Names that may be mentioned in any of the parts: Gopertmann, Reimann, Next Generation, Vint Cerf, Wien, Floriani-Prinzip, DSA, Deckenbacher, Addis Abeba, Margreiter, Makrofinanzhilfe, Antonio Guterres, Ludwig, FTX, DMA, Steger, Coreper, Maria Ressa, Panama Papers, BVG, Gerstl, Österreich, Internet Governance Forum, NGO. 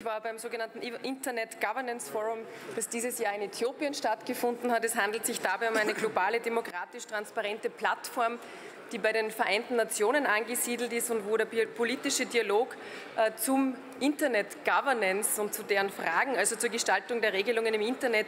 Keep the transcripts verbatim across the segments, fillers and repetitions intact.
Ich war beim sogenannten Internet Governance Forum, das dieses Jahr in Äthiopien stattgefunden hat. Es handelt sich dabei um eine globale, demokratisch-transparente Plattform, die bei den Vereinten Nationen angesiedelt ist und wo der politische Dialog äh, zum Internet Governance und zu deren Fragen, also zur Gestaltung der Regelungen im Internet,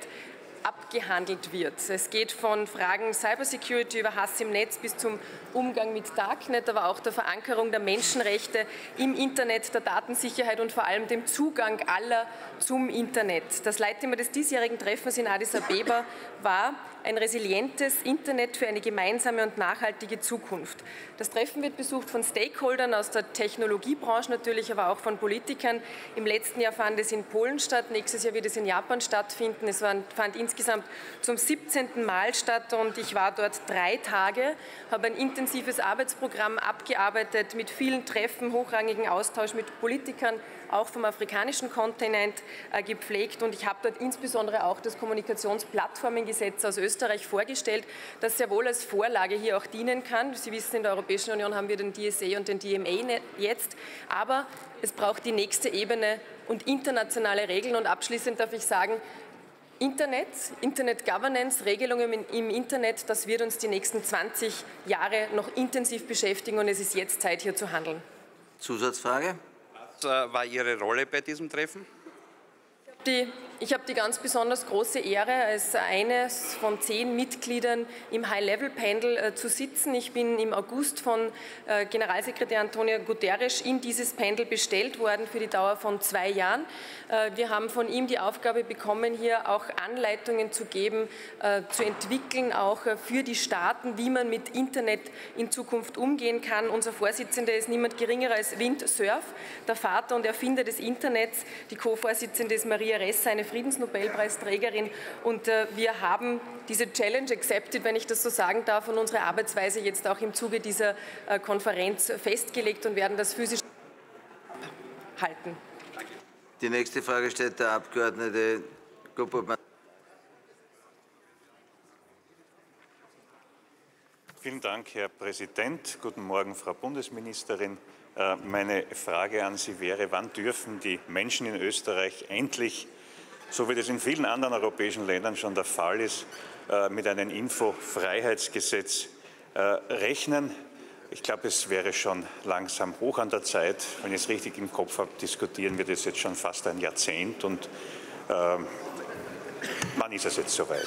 abgehandelt wird. Es geht von Fragen Cybersecurity über Hass im Netz bis zum Umgang mit Darknet, aber auch der Verankerung der Menschenrechte im Internet, der Datensicherheit und vor allem dem Zugang aller zum Internet. Das Leitthema des diesjährigen Treffens in Addis Abeba war ein resilientes Internet für eine gemeinsame und nachhaltige Zukunft. Das Treffen wird besucht von Stakeholdern aus der Technologiebranche natürlich, aber auch von Politikern. Im letzten Jahr fand es in Polen statt, nächstes Jahr wird es in Japan stattfinden. Es fand in insgesamt zum siebzehnten Mal statt und ich war dort drei Tage, habe ein intensives Arbeitsprogramm abgearbeitet mit vielen Treffen, hochrangigen Austausch mit Politikern, auch vom afrikanischen Kontinent äh, gepflegt, und ich habe dort insbesondere auch das Kommunikationsplattformengesetz aus Österreich vorgestellt, das sehr wohl als Vorlage hier auch dienen kann. Sie wissen, in der Europäischen Union haben wir den D S A und den D M A jetzt, aber es braucht die nächste Ebene und internationale Regeln. Und abschließend darf ich sagen, Internet, Internet Governance, Regelungen im, im Internet, das wird uns die nächsten zwanzig Jahre noch intensiv beschäftigen, und es ist jetzt Zeit, hier zu handeln. Zusatzfrage? Was äh, war Ihre Rolle bei diesem Treffen? Die, ich habe die ganz besonders große Ehre, als eines von zehn Mitgliedern im High-Level-Panel äh, zu sitzen. Ich bin im August von äh, Generalsekretär Antonio Guterres in dieses Panel bestellt worden für die Dauer von zwei Jahren. Äh, wir haben von ihm die Aufgabe bekommen, hier auch Anleitungen zu geben, äh, zu entwickeln, auch äh, für die Staaten, wie man mit Internet in Zukunft umgehen kann. Unser Vorsitzender ist niemand geringerer als Vint Cerf, der Vater und Erfinder des Internets. Die Co-Vorsitzende ist Maria Ressa, eine Friedensnobelpreisträgerin, und äh, wir haben diese Challenge accepted, wenn ich das so sagen darf, und unsere Arbeitsweise jetzt auch im Zuge dieser äh, Konferenz festgelegt und werden das physisch halten. Die nächste Frage stellt der Abgeordnete Gopertmann. Vielen Dank, Herr Präsident. Guten Morgen, Frau Bundesministerin. Meine Frage an Sie wäre, wann dürfen die Menschen in Österreich endlich, so wie das in vielen anderen europäischen Ländern schon der Fall ist, mit einem Infofreiheitsgesetz rechnen? Ich glaube, es wäre schon langsam hoch an der Zeit. Wenn ich es richtig im Kopf habe, diskutieren wir das jetzt schon fast ein Jahrzehnt. Und äh, wann ist es jetzt soweit?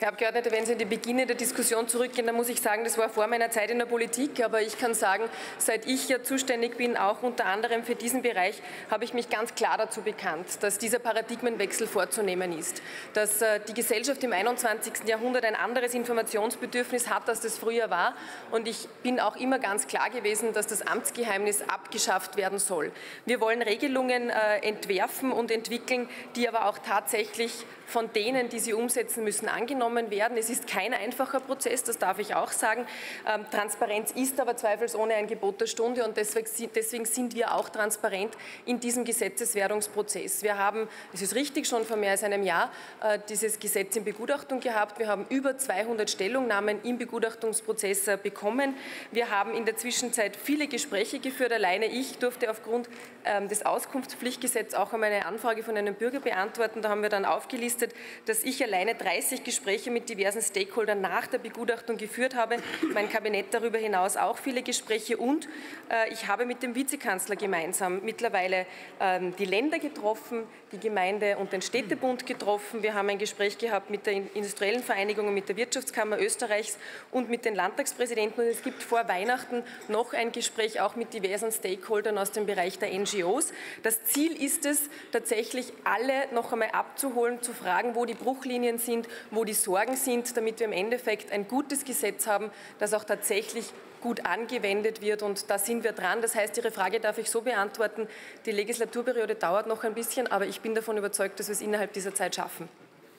Herr Abgeordneter, wenn Sie in die Beginne der Diskussion zurückgehen, dann muss ich sagen, das war vor meiner Zeit in der Politik, aber ich kann sagen, seit ich ja zuständig bin, auch unter anderem für diesen Bereich, habe ich mich ganz klar dazu bekannt, dass dieser Paradigmenwechsel vorzunehmen ist, dass die Gesellschaft im einundzwanzigsten Jahrhundert ein anderes Informationsbedürfnis hat, als das früher war, und ich bin auch immer ganz klar gewesen, dass das Amtsgeheimnis abgeschafft werden soll. Wir wollen Regelungen entwerfen und entwickeln, die aber auch tatsächlich von denen, die sie umsetzen müssen, angenommen werden. Es ist kein einfacher Prozess, das darf ich auch sagen. Ähm, Transparenz ist aber zweifelsohne ein Gebot der Stunde, und deswegen, deswegen sind wir auch transparent in diesem Gesetzeswerdungsprozess. Wir haben, es ist richtig, schon vor mehr als einem Jahr äh, dieses Gesetz in Begutachtung gehabt. Wir haben über zweihundert Stellungnahmen im Begutachtungsprozess äh, bekommen. Wir haben in der Zwischenzeit viele Gespräche geführt. Alleine ich durfte aufgrund ähm, des Auskunftspflichtgesetzes auch einmal eine Anfrage von einem Bürger beantworten. Da haben wir dann aufgelistet, dass ich alleine dreißig Gespräche mit diversen Stakeholdern nach der Begutachtung geführt habe, mein Kabinett darüber hinaus auch viele Gespräche, und äh, ich habe mit dem Vizekanzler gemeinsam mittlerweile ähm, die Länder getroffen, die Gemeinde und den Städtebund getroffen. Wir haben ein Gespräch gehabt mit der Industriellen Vereinigung und mit der Wirtschaftskammer Österreichs und mit den Landtagspräsidenten, und es gibt vor Weihnachten noch ein Gespräch auch mit diversen Stakeholdern aus dem Bereich der N G Os. Das Ziel ist es, tatsächlich alle noch einmal abzuholen, zu fragen, wo die Bruchlinien sind, wo die Sorgen sind, damit wir im Endeffekt ein gutes Gesetz haben, das auch tatsächlich gut angewendet wird, und da sind wir dran. Das heißt, Ihre Frage darf ich so beantworten, die Legislaturperiode dauert noch ein bisschen, aber ich bin davon überzeugt, dass wir es innerhalb dieser Zeit schaffen.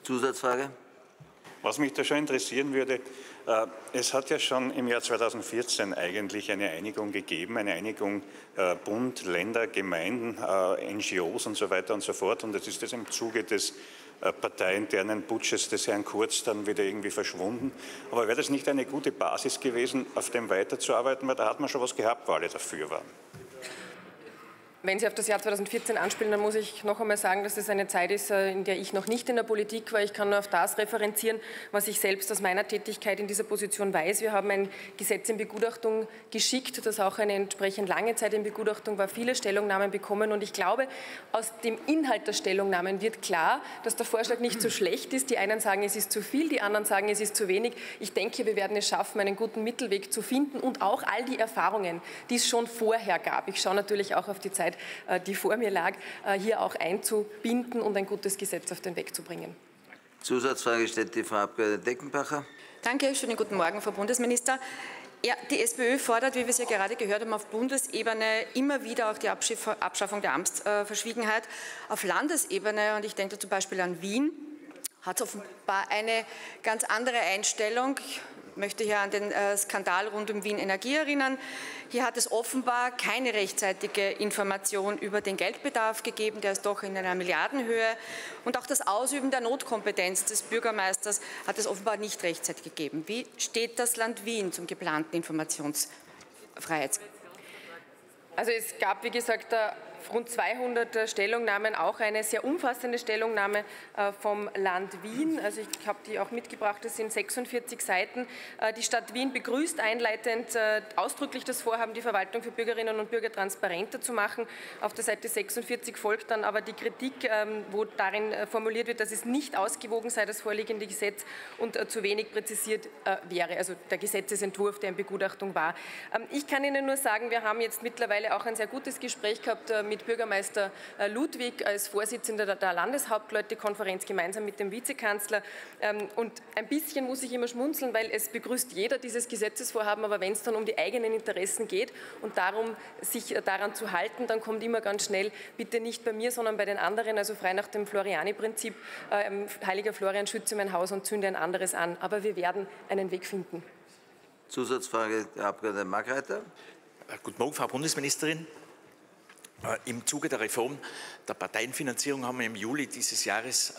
Zusatzfrage? Was mich da schon interessieren würde, es hat ja schon im Jahr zweitausendvierzehn eigentlich eine Einigung gegeben, eine Einigung Bund, Länder, Gemeinden, N G Os und so weiter und so fort, und es ist das im Zuge des parteiinternen Putsches des Herrn Kurz dann wieder irgendwie verschwunden. Aber wäre das nicht eine gute Basis gewesen, auf dem weiterzuarbeiten, weil da hat man schon was gehabt, wo alle dafür waren? Wenn Sie auf das Jahr zweitausendvierzehn anspielen, dann muss ich noch einmal sagen, dass das eine Zeit ist, in der ich noch nicht in der Politik war. Ich kann nur auf das referenzieren, was ich selbst aus meiner Tätigkeit in dieser Position weiß. Wir haben ein Gesetz in Begutachtung geschickt, das auch eine entsprechend lange Zeit in Begutachtung war, viele Stellungnahmen bekommen. Und ich glaube, aus dem Inhalt der Stellungnahmen wird klar, dass der Vorschlag nicht so schlecht ist. Die einen sagen, es ist zu viel, die anderen sagen, es ist zu wenig. Ich denke, wir werden es schaffen, einen guten Mittelweg zu finden und auch all die Erfahrungen, die es schon vorher gab. Ich schaue natürlich auch auf die Zeit, die vor mir lag, hier auch einzubinden und ein gutes Gesetz auf den Weg zu bringen. Zusatzfrage stellt die Frau Abgeordnete Deckenbacher. Danke, schönen guten Morgen, Frau Bundesminister. Ja, die SPÖ fordert, wie wir es ja gerade gehört haben, auf Bundesebene immer wieder auch die Abschaffung der Amtsverschwiegenheit. Auf Landesebene, und ich denke zum Beispiel an Wien, hat es offenbar eine ganz andere Einstellung. Ich möchte hier an den Skandal rund um Wien Energie erinnern. Hier hat es offenbar keine rechtzeitige Information über den Geldbedarf gegeben, der ist doch in einer Milliardenhöhe. Und auch das Ausüben der Notkompetenz des Bürgermeisters hat es offenbar nicht rechtzeitig gegeben. Wie steht das Land Wien zum geplanten Informationsfreiheits? Also es gab, wie gesagt, rund zweihundert Stellungnahmen, auch eine sehr umfassende Stellungnahme vom Land Wien. Also ich habe die auch mitgebracht, das sind sechsundvierzig Seiten. Die Stadt Wien begrüßt einleitend ausdrücklich das Vorhaben, die Verwaltung für Bürgerinnen und Bürger transparenter zu machen. Auf der Seite sechsundvierzig folgt dann aber die Kritik, wo darin formuliert wird, dass es nicht ausgewogen sei, das vorliegende Gesetz, und zu wenig präzisiert wäre. Also der Gesetzesentwurf, der in Begutachtung war. Ich kann Ihnen nur sagen, wir haben jetzt mittlerweile auch ein sehr gutes Gespräch gehabt mit Bürgermeister Ludwig als Vorsitzender der Landeshauptleutekonferenz gemeinsam mit dem Vizekanzler. Und ein bisschen muss ich immer schmunzeln, weil es begrüßt jeder dieses Gesetzesvorhaben, aber wenn es dann um die eigenen Interessen geht und darum, sich daran zu halten, dann kommt immer ganz schnell, bitte nicht bei mir, sondern bei den anderen, also frei nach dem Floriani-Prinzip, heiliger Florian, schütze mein Haus und zünde ein anderes an. Aber wir werden einen Weg finden. Zusatzfrage der Abgeordnete Margreiter. Guten Morgen, Frau Bundesministerin. Im Zuge der Reform der Parteienfinanzierung haben wir im Juli dieses Jahres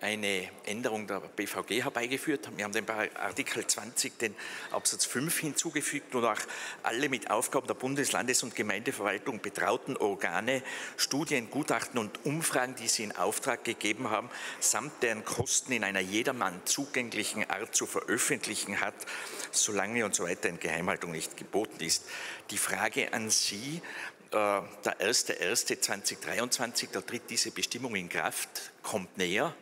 eine Änderung der B V G herbeigeführt. Wir haben den Artikel zwanzig, den Absatz fünf hinzugefügt und auch alle mit Aufgaben der Bundes-, Landes- und Gemeindeverwaltung betrauten Organe, Studien, Gutachten und Umfragen, die sie in Auftrag gegeben haben, samt deren Kosten in einer jedermann zugänglichen Art zu veröffentlichen hat, solange und so weiter in Geheimhaltung nicht geboten ist. Die Frage an Sie: Der erste erste zweitausenddreiundzwanzig, da tritt diese Bestimmung in Kraft, kommt näher.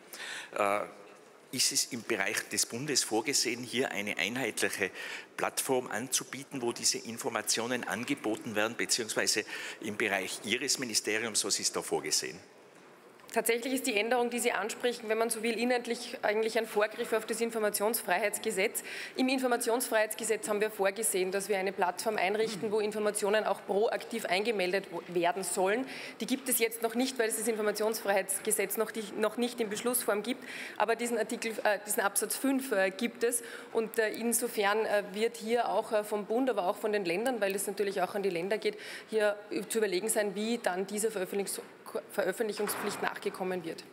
Ist es im Bereich des Bundes vorgesehen, hier eine einheitliche Plattform anzubieten, wo diese Informationen angeboten werden, beziehungsweise im Bereich Ihres Ministeriums, was ist da vorgesehen? Tatsächlich ist die Änderung, die Sie ansprechen, wenn man so will, inhaltlich eigentlich ein Vorgriff auf das Informationsfreiheitsgesetz. Im Informationsfreiheitsgesetz haben wir vorgesehen, dass wir eine Plattform einrichten, wo Informationen auch proaktiv eingemeldet werden sollen. Die gibt es jetzt noch nicht, weil es das Informationsfreiheitsgesetz noch, die, noch nicht in Beschlussform gibt, aber diesen, Artikel, äh, diesen Absatz fünf äh, gibt es. Und äh, insofern äh, wird hier auch äh, vom Bund, aber auch von den Ländern, weil es natürlich auch an die Länder geht, hier zu überlegen sein, wie dann diese Veröffentlichung Veröffentlichungspflicht nachgekommen wird.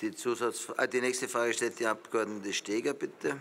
Die, Zusatz, die nächste Frage stellt die Abgeordnete Steger, bitte.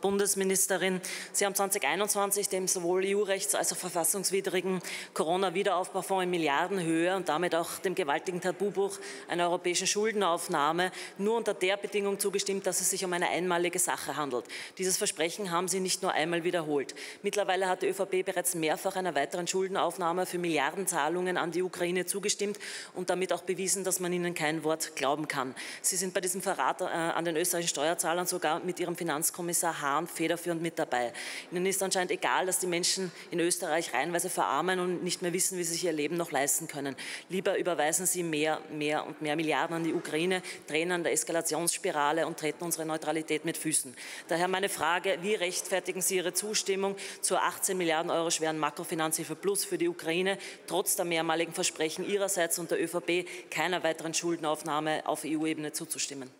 Bundesministerin, Sie haben zweitausendeinundzwanzig dem sowohl E U-rechts- als auch verfassungswidrigen Corona-Wiederaufbaufonds in Milliardenhöhe und damit auch dem gewaltigen Tabubruch einer europäischen Schuldenaufnahme nur unter der Bedingung zugestimmt, dass es sich um eine einmalige Sache handelt. Dieses Versprechen haben Sie nicht nur einmal wiederholt. Mittlerweile hat die ÖVP bereits mehrfach einer weiteren Schuldenaufnahme für Milliardenzahlungen an die Ukraine zugestimmt und damit auch bewiesen, dass man Ihnen kein Wort glauben kann. Sie sind bei diesem Verrat an den österreichischen Steuerzahlern sogar mit Ihrem Finanzkommissar Hahn federführend mit dabei. Ihnen ist anscheinend egal, dass die Menschen in Österreich reihenweise verarmen und nicht mehr wissen, wie sie sich ihr Leben noch leisten können. Lieber überweisen Sie mehr, mehr und mehr Milliarden an die Ukraine, drehen an der Eskalationsspirale und treten unsere Neutralität mit Füßen. Daher meine Frage: Wie rechtfertigen Sie Ihre Zustimmung zur achtzehn Milliarden Euro schweren Makrofinanzhilfe Plus für die Ukraine, trotz der mehrmaligen Versprechen Ihrerseits und der ÖVP, keiner weiteren Schuldenaufnahme auf E U-Ebene zuzustimmen?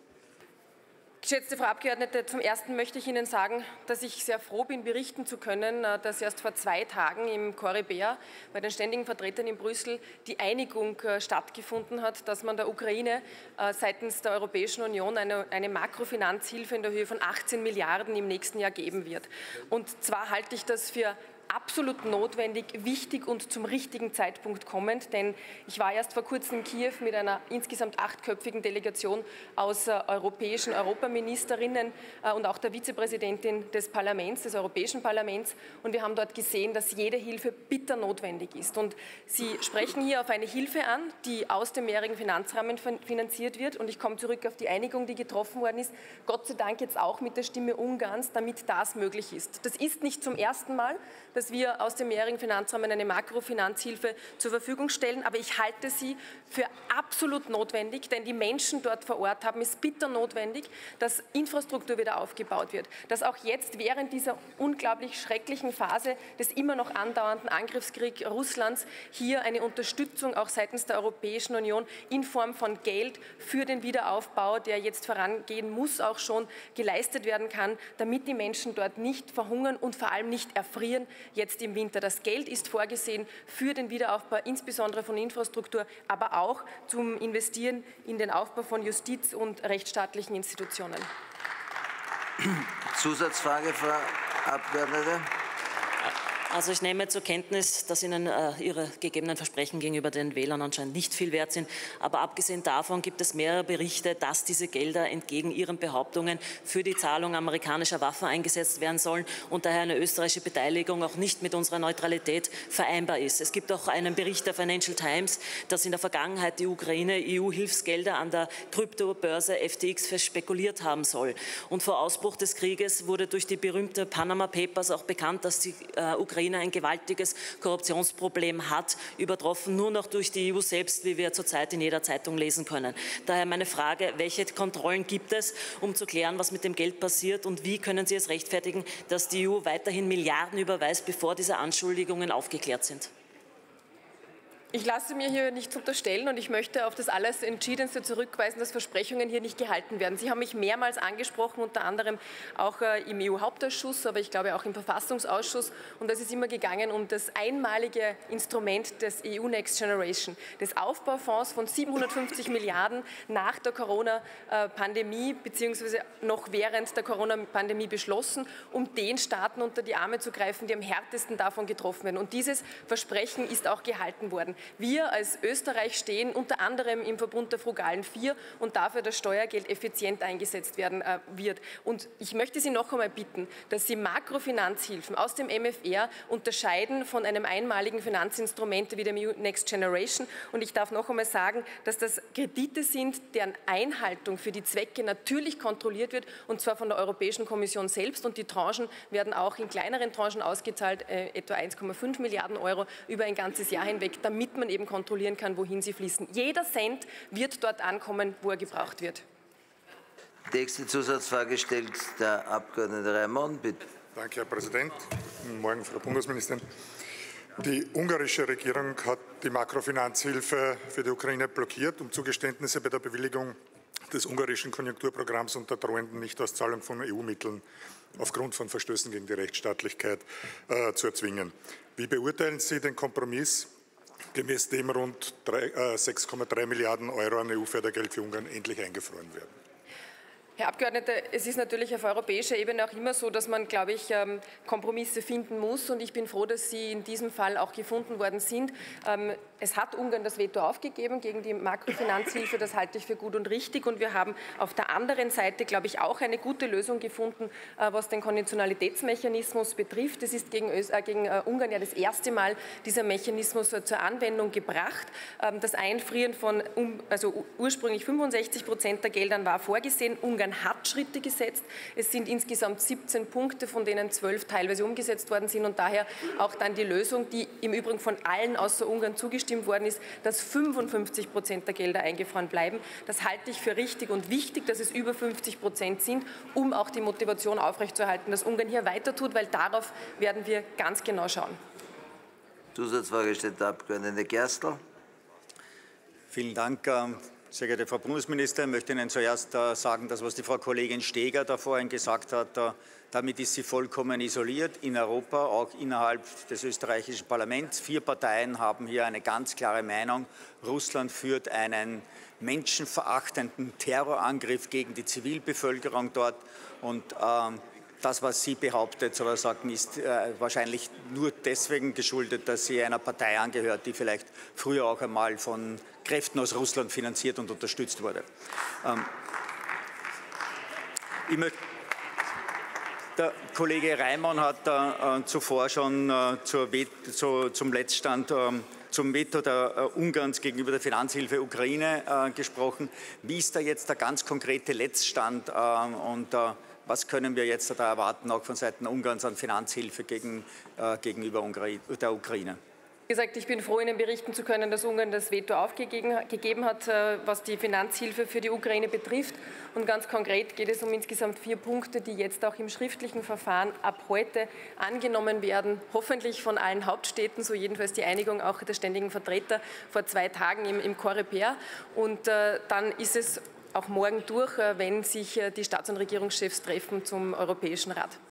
Geschätzte Frau Abgeordnete, zum Ersten möchte ich Ihnen sagen, dass ich sehr froh bin, berichten zu können, dass erst vor zwei Tagen im Coreper bei den ständigen Vertretern in Brüssel die Einigung stattgefunden hat, dass man der Ukraine seitens der Europäischen Union eine, eine Makrofinanzhilfe in der Höhe von achtzehn Milliarden im nächsten Jahr geben wird. Und zwar halte ich das für absolut notwendig, wichtig und zum richtigen Zeitpunkt kommend, denn ich war erst vor kurzem in Kiew mit einer insgesamt achtköpfigen Delegation aus europäischen Europaministerinnen und auch der Vizepräsidentin des Parlaments, des Europäischen Parlaments, und wir haben dort gesehen, dass jede Hilfe bitter notwendig ist. Und Sie sprechen hier auf eine Hilfe an, die aus dem mehrjährigen Finanzrahmen finanziert wird, und ich komme zurück auf die Einigung, die getroffen worden ist, Gott sei Dank jetzt auch mit der Stimme Ungarns, damit das möglich ist. Das ist nicht zum ersten Mal, dass wir aus dem mehrjährigen Finanzrahmen eine Makrofinanzhilfe zur Verfügung stellen, aber ich halte sie für absolut notwendig, denn die Menschen dort vor Ort haben es bitter notwendig, dass Infrastruktur wieder aufgebaut wird, dass auch jetzt während dieser unglaublich schrecklichen Phase des immer noch andauernden Angriffskriegs Russlands hier eine Unterstützung auch seitens der Europäischen Union in Form von Geld für den Wiederaufbau, der jetzt vorangehen muss, auch schon geleistet werden kann, damit die Menschen dort nicht verhungern und vor allem nicht erfrieren jetzt im Winter. Das Geld ist vorgesehen für den Wiederaufbau, insbesondere von Infrastruktur, aber auch zum Investieren in den Aufbau von Justiz und rechtsstaatlichen Institutionen. Zusatzfrage, Frau Abgeordnete. Also ich nehme zur Kenntnis, dass Ihnen äh, Ihre gegebenen Versprechen gegenüber den Wählern anscheinend nicht viel wert sind. Aber abgesehen davon gibt es mehrere Berichte, dass diese Gelder entgegen Ihren Behauptungen für die Zahlung amerikanischer Waffen eingesetzt werden sollen und daher eine österreichische Beteiligung auch nicht mit unserer Neutralität vereinbar ist. Es gibt auch einen Bericht der Financial Times, dass in der Vergangenheit die Ukraine E U-Hilfsgelder an der Kryptobörse F T X verspekuliert haben soll. Und vor Ausbruch des Krieges wurde durch die berühmte Panama Papers auch bekannt, dass die äh, Ukraine ein gewaltiges Korruptionsproblem hat, übertroffen nur noch durch die E U selbst, wie wir zurzeit in jeder Zeitung lesen können. Daher meine Frage, welche Kontrollen gibt es, um zu klären, was mit dem Geld passiert, und wie können Sie es rechtfertigen, dass die E U weiterhin Milliarden überweist, bevor diese Anschuldigungen aufgeklärt sind? Ich lasse mir hier nichts unterstellen und ich möchte auf das alles Entschiedenste zurückweisen, dass Versprechungen hier nicht gehalten werden. Sie haben mich mehrmals angesprochen, unter anderem auch im E U-Hauptausschuss, aber ich glaube auch im Verfassungsausschuss. Und es ist immer gegangen um das einmalige Instrument des E U Next Generation, des Aufbaufonds von siebenhundertfünfzig Milliarden nach der Corona-Pandemie bzw. noch während der Corona-Pandemie beschlossen, um den Staaten unter die Arme zu greifen, die am härtesten davon getroffen werden. Und dieses Versprechen ist auch gehalten worden. Wir als Österreich stehen unter anderem im Verbund der frugalen Vier und dafür, dass Steuergeld effizient eingesetzt werden äh, wird. Und ich möchte Sie noch einmal bitten, dass Sie Makrofinanzhilfen aus dem M F R unterscheiden von einem einmaligen Finanzinstrument wie dem E U Next Generation. Und ich darf noch einmal sagen, dass das Kredite sind, deren Einhaltung für die Zwecke natürlich kontrolliert wird, und zwar von der Europäischen Kommission selbst. Und die Tranchen werden auch in kleineren Tranchen ausgezahlt, äh, etwa eins Komma fünf Milliarden Euro über ein ganzes Jahr hinweg, damit damit man eben kontrollieren kann, wohin sie fließen. Jeder Cent wird dort ankommen, wo er gebraucht wird. Nächste Zusatzfrage stellt der Abgeordnete Reimann, bitte. Danke, Herr Präsident. Guten Morgen, Frau Bundesministerin. Die ungarische Regierung hat die Makrofinanzhilfe für die Ukraine blockiert, um Zugeständnisse bei der Bewilligung des ungarischen Konjunkturprogramms und der drohenden Nichtauszahlung von E U-Mitteln aufgrund von Verstößen gegen die Rechtsstaatlichkeit äh, zu erzwingen. Wie beurteilen Sie den Kompromiss, gemäß dem rund sechs Komma drei Milliarden Euro an E U-Fördergeld für Ungarn endlich eingefroren werden? Herr Abgeordneter, es ist natürlich auf europäischer Ebene auch immer so, dass man, glaube ich, Kompromisse finden muss, und ich bin froh, dass sie in diesem Fall auch gefunden worden sind. Es hat Ungarn das Veto aufgegeben gegen die Makrofinanzhilfe, das halte ich für gut und richtig, und wir haben auf der anderen Seite, glaube ich, auch eine gute Lösung gefunden, was den Konditionalitätsmechanismus betrifft. Es ist gegen, Ö- äh, gegen Ungarn ja das erste Mal dieser Mechanismus zur Anwendung gebracht. Das Einfrieren von um, also ursprünglich fünfundsechzig Prozent der Geldern war vorgesehen. Ungarn hat Schritte gesetzt. Es sind insgesamt siebzehn Punkte, von denen zwölf teilweise umgesetzt worden sind, und daher auch dann die Lösung, die im Übrigen von allen außer Ungarn zugestimmt worden ist, dass fünfundfünfzig Prozent der Gelder eingefroren bleiben. Das halte ich für richtig und wichtig, dass es über fünfzig Prozent sind, um auch die Motivation aufrechtzuerhalten, dass Ungarn hier weiter tut, weil darauf werden wir ganz genau schauen. Zusatzfrage stellt der Abgeordnete Gerstl. Vielen Dank. Sehr geehrte Frau Bundesministerin, ich möchte Ihnen zuerst sagen, dass was die Frau Kollegin Steger da vorhin gesagt hat, damit ist sie vollkommen isoliert in Europa, auch innerhalb des österreichischen Parlaments. Vier Parteien haben hier eine ganz klare Meinung. Russland führt einen menschenverachtenden Terrorangriff gegen die Zivilbevölkerung dort, und ähm, das, was Sie behauptet, sozusagen, ist äh, wahrscheinlich nur deswegen geschuldet, dass sie einer Partei angehört, die vielleicht früher auch einmal von Kräften aus Russland finanziert und unterstützt wurde. Ähm, ich möchte Der Kollege Reimann hat äh, zuvor schon äh, zur zu, zum Letztstand, äh, zum Veto der, äh, Ungarns gegenüber der Finanzhilfe Ukraine äh, gesprochen. Wie ist da jetzt der ganz konkrete Letztstand äh, und äh, was können wir jetzt da erwarten, auch von Seiten Ungarns an Finanzhilfe gegen, äh, gegenüber der Ukraine? Wie gesagt, ich bin froh, Ihnen berichten zu können, dass Ungarn das Veto aufgegeben hat, was die Finanzhilfe für die Ukraine betrifft. Und ganz konkret geht es um insgesamt vier Punkte, die jetzt auch im schriftlichen Verfahren ab heute angenommen werden, hoffentlich von allen Hauptstädten, so jedenfalls die Einigung auch der ständigen Vertreter vor zwei Tagen im, im Coreper. Und äh, dann ist es auch morgen durch, wenn sich die Staats- und Regierungschefs treffen zum Europäischen Rat.